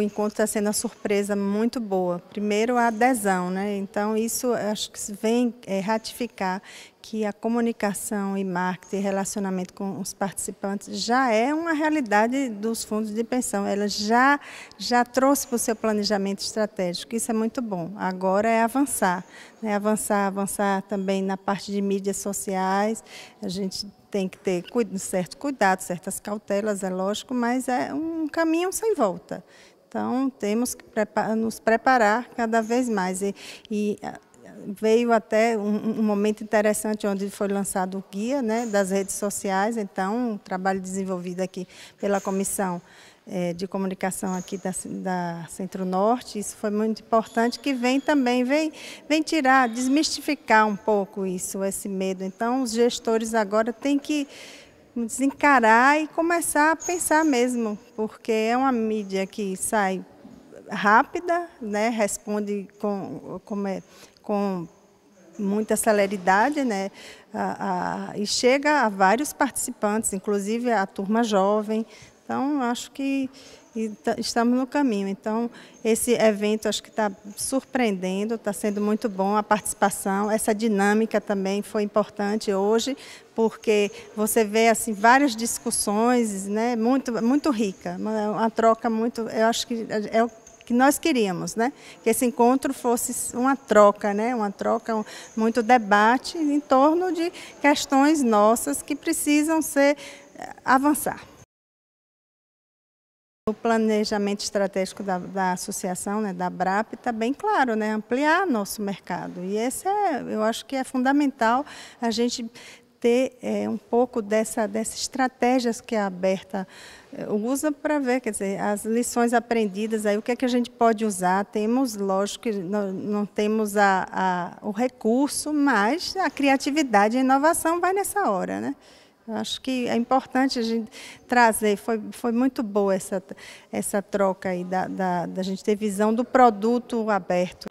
o encontro está sendo uma surpresa muito boa. Primeiro, a adesão, né? Então, isso acho que vem ratificar que a comunicação e marketing e relacionamento com os participantes já é uma realidade dos fundos de pensão. Ela já trouxe para o seu planejamento estratégico. Isso é muito bom. Agora é avançar, né? Avançar também na parte de mídias sociais. A gente tem que ter certo cuidado, certas cautelas, é lógico, mas é um caminho sem volta. Então, temos que nos preparar cada vez mais. E veio até um momento interessante onde foi lançado o guia, né, das redes sociais. Então, um trabalho desenvolvido aqui pela Comissão de Comunicação aqui da Centro-Norte. Isso foi muito importante, que vem tirar, desmistificar um pouco isso, esse medo. Então, os gestores agora têm que desencarar e começar a pensar mesmo, porque é uma mídia que sai rápida, né, responde com muita celeridade, né, e chega a vários participantes, inclusive a turma jovem. Então, acho que estamos no caminho. Então, esse evento acho que está surpreendendo, está sendo muito bom a participação. Essa dinâmica também foi importante hoje, porque você vê assim várias discussões, né, muito rica, uma troca muito, eu acho que é o que nós queríamos, né? Que esse encontro fosse uma troca, né? Uma troca, muito debate em torno de questões nossas que precisam avançar. O planejamento estratégico da associação, né, da BRAP, está bem claro, né, ampliar nosso mercado. E esse eu acho que é fundamental a gente ter um pouco dessas estratégias que a Aberta usa para ver, quer dizer, as lições aprendidas, aí o que é que a gente pode usar. Temos, lógico, que não temos o recurso, mas a criatividade e a inovação vai nessa hora, né? Acho que é importante a gente trazer, foi muito boa essa troca aí, da gente ter visão do produto aberto.